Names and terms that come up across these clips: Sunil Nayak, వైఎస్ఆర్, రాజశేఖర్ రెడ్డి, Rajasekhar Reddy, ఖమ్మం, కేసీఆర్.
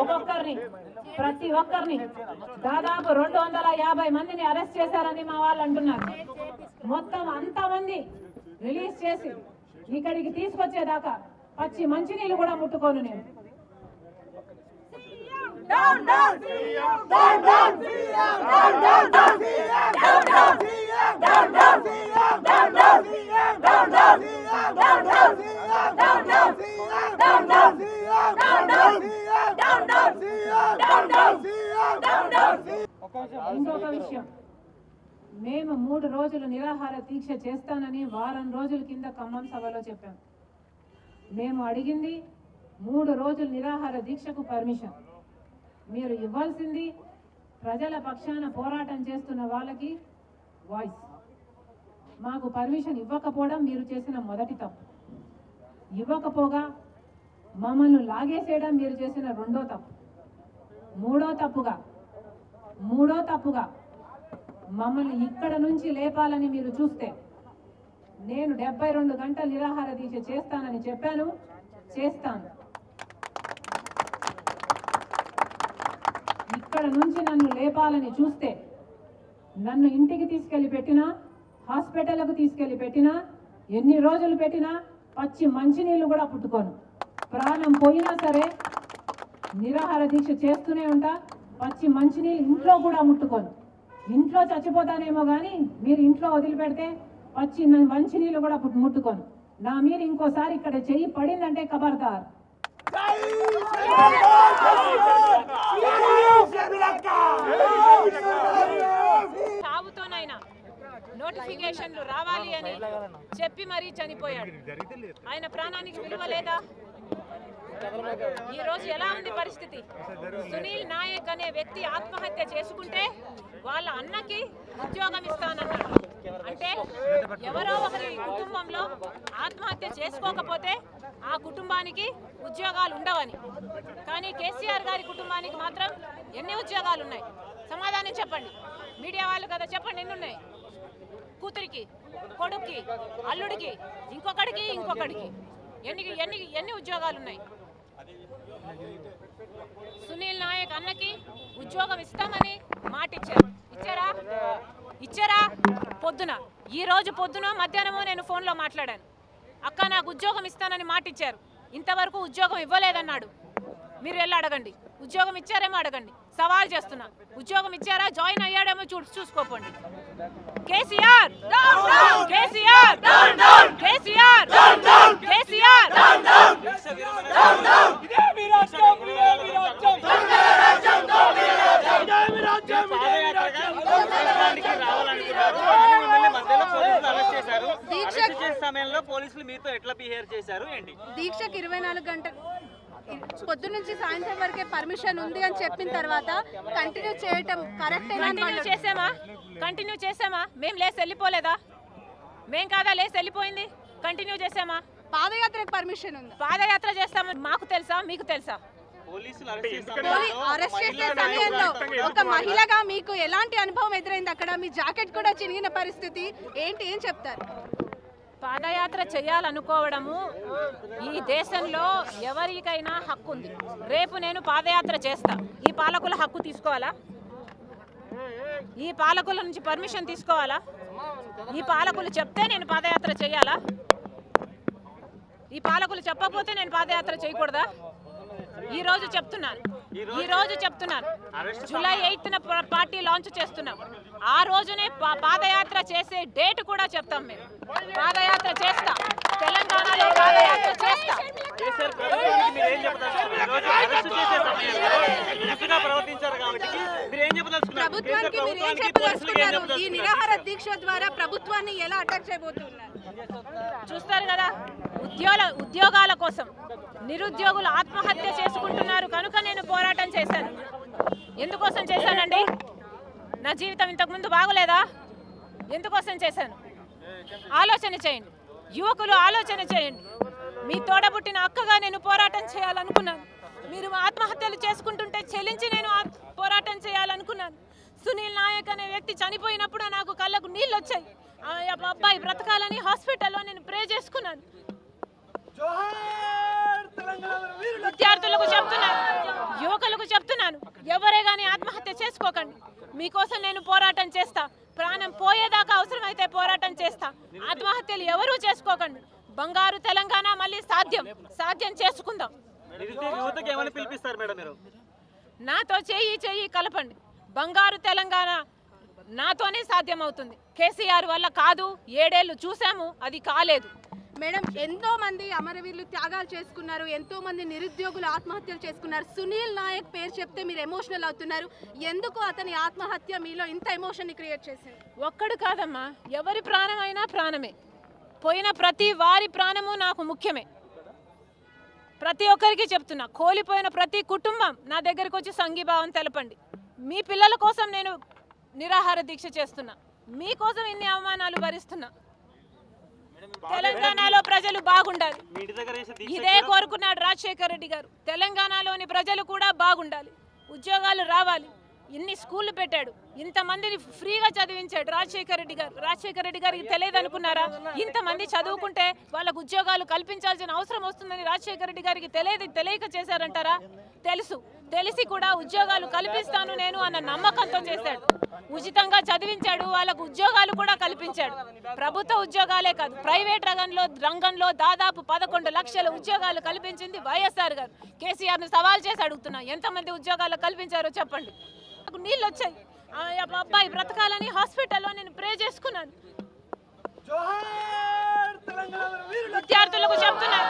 ఒక్కొక్కరిని ప్రతి ఒక్కరిని దాదాపు 250 మందిని అరెస్ట్ చేశారని మా వాళ్ళు అంటున్నారు. మొత్తం అంతమంది రిలీజ్ చేసి ఇక్కడికి తీసుకొచ్చేదాకా పచ్చి మంచినీళ్ళు కూడా ముట్టుకోను నేను. ఇంకొక విషయం, మేము 3 రోజులు నిరాహార దీక్ష చేస్తానని 1 వారం రోజుల కింద ఖమ్మం సభలో చెప్పాం. మేము అడిగింది 3 రోజులు నిరాహార దీక్షకు పర్మిషన్. మీరు ఇవ్వాల్సింది ప్రజల పక్షాన పోరాటం చేస్తున్న వాళ్ళకి వాయిస్. మాకు పర్మిషన్ ఇవ్వకపోవడం మీరు చేసిన మొదటి తప్పు. ఇవ్వకపోగా మమ్మల్ని లాగేసేయడం మీరు చేసిన రెండో తప్పు. మూడో తప్పుగా మమ్మల్ని ఇక్కడ నుంచి లేపాలని మీరు చూస్తే, నేను 72 గంటలు నిరాహార దీక్ష చేస్తానని చెప్పాను, చేస్తాను. ఇక్కడ నుంచి నన్ను లేపాలని చూస్తే, నన్ను ఇంటికి తీసుకెళ్లి పెట్టినా, హాస్పిటల్కు తీసుకెళ్లి పెట్టినా, ఎన్ని రోజులు పెట్టినా పచ్చి మంచినీళ్ళు కూడా పుట్టుకోను. ప్రాణం పోయినా సరే నిరాహార దీక్ష చేస్తూనే ఉంటా. పచ్చి మంచినీళ్ళు ఇంట్లో కూడా ముట్టుకోను. ఇంట్లో చచ్చిపోతానేమో కానీ మీరు ఇంట్లో వదిలిపెడితే పచ్చి మంచినీళ్ళు కూడా ముట్టుకోను. నా మీరు ఇంకోసారి ఇక్కడ చెయ్యి పడిందంటే ఖబర్దార్. సాగుతోనైనా నోటిఫికేషన్లు రావాలి అని చెప్పి మరీ చనిపోయాడు. ఆయన ప్రాణానికి విలువ లేదా? ఈ రోజు ఎలా ఉంది పరిస్థితి? సునీల్ నాయక్ అనే వ్యక్తి ఆత్మహత్య చేసుకుంటే వాళ్ళ అన్నకి ఉద్యోగం ఇస్తానన్నాడు. అంటే ఎవరో ఒకరి కుటుంబంలో ఆత్మహత్య చేసుకోకపోతే ఆ కుటుంబానికి ఉద్యోగాలు ఉండవని. కానీ కేసీఆర్ గారి కుటుంబానికి మాత్రం ఎన్ని ఉద్యోగాలు ఉన్నాయి? సమాధానం చెప్పండి. మీడియా వాళ్ళు కదా, చెప్పండి ఎన్ని ఉన్నాయి? కూతురికి, కొడుక్కి, అల్లుడికి, ఇంకొకడికి ఎన్ని ఉద్యోగాలు ఉన్నాయి? సునీల్ నాయక్ అన్నకి ఉద్యోగం ఇస్తామని మాట ఇచ్చారా? పొద్దున, ఈ రోజు పొద్దున, మధ్యాహ్నమో నేను ఫోన్లో మాట్లాడాను. అక్క, నాకు ఉద్యోగం ఇస్తానని మాట ఇచ్చారు, ఇంతవరకు ఉద్యోగం ఇవ్వలేదన్నాడు. మీరు వెళ్ళి అడగండి, ఉద్యోగం ఇచ్చారేమో అడగండి. సవాల్ చేస్తున్నా, ఉద్యోగం ఇచ్చారా? జాయిన్ అయ్యాడేమో చూసుకోపోండి. కేసీఆర్ కేసీఆర్ కేసీఆర్ కేసీఆర్ సమయంలో పోలీసులు మీతో ఎట్లా బిహేవ్ చేశారు? దీక్షకు 24 గంటలు పొద్దు నుంచి సాయంత్రం వరకే పర్మిషన్ ఉంది అని చెప్పిన తర్వాత కంటిన్యూ చేయటం కరెక్ట్. కంటిన్యూ చేసామా? మేము లేసి వెళ్ళిపోలేదా? మేం కాదా లేసి వెళ్ళిపోయింది? కంటిన్యూ చేసామా? పాదయాత్రకు పర్మిషన్ ఉంది, పాదయాత్ర చేస్తామని మాకు తెలుసా, మీకు తెలుసా? అరెస్ట్ చేసే సమయంలో ఒక మహిళగా మీకు ఎలాంటి అనుభవం ఎదురైంది? అక్కడ మీ జాకెట్ కూడా చిరిగిన పరిస్థితి ఏంటి, ఏం చెప్తారు? పాదయాత్ర చేయాలనుకోవడము ఈ దేశంలో ఎవరికైనా హక్కు ఉంది. రేపు నేను పాదయాత్ర చేస్తా, ఈ పాలకుల హక్కు తీసుకోవాలా? ఈ పాలకుల నుంచి పర్మిషన్ తీసుకోవాలా? ఈ పాలకులు చెప్తే నేను పాదయాత్ర చేయాలా? ఈ పాలకులు చెప్పకపోతే నేను పాదయాత్ర చేయకూడదా? ఈ రోజు చెప్తున్నాను, జూలై 8న పార్టీ లాంచ్ చేస్తున్నాం. ఆ రోజునే పాదయాత్ర చేసే డేట్ కూడా చెప్తాం. మేము పాదయాత్ర చేస్తాం, తెలంగాణలో పాదయాత్ర చేస్తాం. ప్రభుత్వానికి మీరు ఏం చెప్పదలుచుకున్నారు? ఈ నిరాహార దీక్ష ద్వారా ప్రభుత్వాన్ని ఎలా అటాక్ చేయబోతున్నారు? చూస్తారు కదా, ఉద్యోగాల కోసం నిరుద్యోగులు ఆత్మహత్య చేసుకుంటున్నారు కనుక నేను పోరాటం చేశాను. ఎందుకోసం చేశానండి? నా జీవితం ఇంతకుముందు బాగులేదా? ఎందుకోసం చేశాను? ఆలోచన చేయండి యువకులు, ఆలోచన చేయండి. మీ తోడబుట్టిన అక్కగా నేను పోరాటం చేయాలనుకున్నాను. మీరు ఆత్మహత్యలు చేసుకుంటుంటే చెలించి నేను పోరాటం చేయాలనుకున్నాను. సునీల్ నాయక్ అనే వ్యక్తి చనిపోయినప్పుడు నాకు కళ్ళకు నీళ్ళు వచ్చాయి. అబ్బాయి బ్రతకాలని హాస్పిటల్లో నేను ప్రే చేసుకున్నాను. విద్యార్థులకు చెప్తున్నాను, యువకులకు చెప్తున్నాను, ఎవరే కానీ ఆత్మహత్య చేసుకోకండి. మీకోసం నేను పోరాటం చేస్తా, ప్రాణం పోయేదాకా అవసరమైతే పోరాటం చేస్తా. ఆత్మహత్యలు ఎవరూ చేసుకోకండి. బంగారు తెలంగాణ మళ్ళీ సాధ్యం, సాధ్యం చేసుకుందాం. నాతో చేయి చేయి కలపండి, బంగారు తెలంగాణ నాతోనే సాధ్యం అవుతుంది. కేసీఆర్ వల్ల కాదు, 7 ఏళ్ళు చూసాము, అది కాలేదు. మేడం, ఎంతో మంది అమరవీరులు త్యాగాలు చేసుకున్నారు, ఎంతో మంది నిరుద్యోగులు ఆత్మహత్యలు చేసుకున్నారు. సునీల్ నాయక్ పేరు చెప్తే మీరు ఎమోషనల్ అవుతున్నారు. ఎందుకు అతని ఆత్మహత్య మీలో ఇంత ఎమోషన్ క్రియేట్ చేసింది? ఒక్కడు కాదమ్మా, ఎవరి ప్రాణమైనా ప్రాణమే. పోయిన ప్రతి వారి ప్రాణము నాకు ముఖ్యమే. ప్రతి ఒక్కరికి చెప్తున్నా, కోలిపోయిన ప్రతి కుటుంబం నా దగ్గరకు వచ్చి సంఘీభావం తెలపండి. మీ పిల్లల కోసం నేను నిరాహార దీక్ష చేస్తున్నా, మీకోసం ఇన్ని అవమానాలు భరిస్తున్నా. తెలంగాణలో ప్రజలు బాగుండాలి, ఇదే కోరుకున్నాడు రాజశేఖర్ రెడ్డి గారు. తెలంగాణలోని ప్రజలు కూడా బాగుండాలి, ఉద్యోగాలు రావాలి. ఇన్ని స్కూళ్ళు పెట్టాడు, ఇంతమందిని ఫ్రీగా చదివించాడు రాజశేఖర్ రెడ్డి గారు. రాజశేఖర్ రెడ్డి గారికి తెలియదు అనుకున్నారా? ఇంతమంది చదువుకుంటే వాళ్ళకు ఉద్యోగాలు కల్పించాల్సిన అవసరం వస్తుందని రాజశేఖర్ రెడ్డి గారికి తెలియక చేశారంటారా? తెలుసు, తెలిసి కూడా ఉద్యోగాలు కల్పిస్తాను నేను అన్న నమ్మకంతో చేశాడు. ఉచితంగా చదివించాడు, వాళ్ళకు ఉద్యోగాలు కూడా కల్పించాడు. ప్రభుత్వ ఉద్యోగాలే కాదు, ప్రైవేట్ రంగంలో దాదాపు 11 లక్షల ఉద్యోగాలు కల్పించింది వైఎస్ఆర్ గారు. కేసీఆర్ ను సవాల్ చేసి అడుగుతున్నా, ఎంతమంది ఉద్యోగాలు కల్పించారో చెప్పండి. నాకు నీళ్ళు వచ్చాయి, అబ్బాయి బ్రతకాలని హాస్పిటల్లో నేను ప్రే చేసుకున్నాను. విద్యార్థులకు చెప్తున్నాను,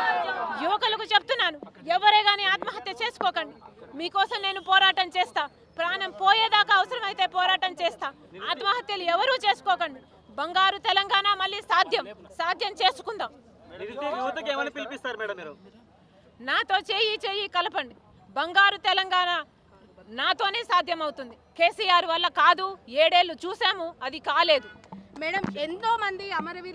యువకులకు చెప్తున్నాను, ఎవరే కానీ ఆత్మహత్య చేసుకోకండి. మీకోసం నేను పోరాటం చేస్తా, ప్రాణం పోయేదాకా అవసరమైతే పోరాటం చేస్తా. ఆత్మహత్యలు ఎవరూ చేసుకోకండి. బంగారు తెలంగాణ మళ్ళీ సాధ్యం, సాధ్యం చేసుకుందాం. నాతో చేయి చేయి కలపండి, బంగారు తెలంగాణ నాతోనే సాధ్యం అవుతుంది. కేసీఆర్ వల్ల కాదు, 7 ఏళ్ళు చూసాము, అది కాలేదు. మేడం, ఎంతో మంది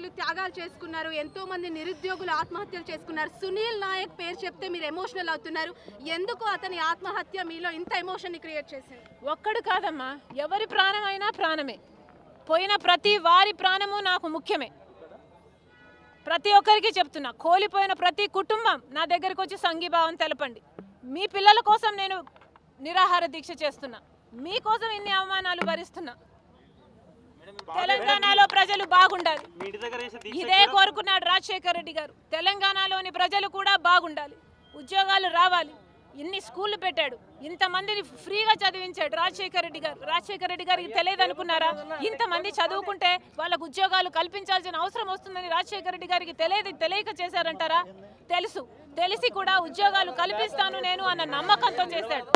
అమరవీరులు త్యాగాలు చేసుకున్నారు, ఎంతో మంది నిరుద్యోగులు ఆత్మహత్యలు చేసుకున్నారు. సునీల్ నాయక్ పేరు చెప్తే మీరు ఎమోషనల్ అవుతున్నారు. ఎందుకు అతని ఆత్మహత్య మీలో ఇంత ఎమోషన్ క్రియేట్ చేసింది? ఒక్కడు కాదమ్మా, ఎవరి ప్రాణమైనా ప్రాణమే. పోయిన ప్రతి వారి ప్రాణము నాకు ముఖ్యమే. ప్రతి ఒక్కరికి చెప్తున్నా, కోలిపోయిన ప్రతి కుటుంబం నా దగ్గరకు వచ్చి సంఘీభావం తెలపండి. మీ పిల్లల కోసం నేను నిరాహార దీక్ష చేస్తున్నా, మీకోసం ఇన్ని అవమానాలు భరిస్తున్నా. తెలంగాణలో ప్రజలు బాగుండాలి, ఇదే కోరుకున్నాడు రాజశేఖర్ రెడ్డి గారు. తెలంగాణలోని ప్రజలు కూడా బాగుండాలి, ఉద్యోగాలు రావాలి. ఇన్ని స్కూళ్ళు పెట్టాడు, ఇంతమందిని ఫ్రీగా చదివించాడు రాజశేఖర్ రెడ్డి గారు. రాజశేఖర్ రెడ్డి గారికి తెలియదు అనుకున్నారా? ఇంతమంది చదువుకుంటే వాళ్ళకు ఉద్యోగాలు కల్పించాల్సిన అవసరం వస్తుందని రాజశేఖర్ రెడ్డి గారికి తెలియక చేశారంటారా? తెలుసు, తెలిసి కూడా ఉద్యోగాలు కల్పిస్తాను నేను అన్న నమ్మకంతో చేశాడు.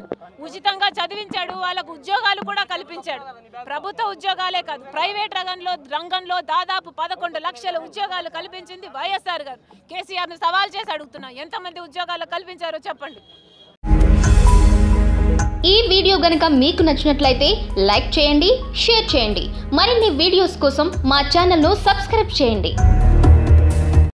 ఉచితంగా చదివించాడు, వాళ్ళకు ఉద్యోగాలు కూడా కల్పించాడు. ప్రభుత్వ ఉద్యోగాలే కాదు, ప్రైవేట్ రంగంలో దాదాపు 11 లక్షల ఉద్యోగాలు కల్పించింది వైఎస్ఆర్ గారు. కేసీఆర్ ను సవాల్ చేసి అడుగుతున్నా, ఎంతమంది ఉద్యోగాలు కల్పించారో చెప్పండి. ఈ వీడియో గనుక మీకు నచ్చినట్లయితే లైక్ చేయండి, షేర్ చేయండి. మరిన్ని వీడియోస్ కోసం మా ఛానల్ను సబ్స్క్రైబ్ చేయండి.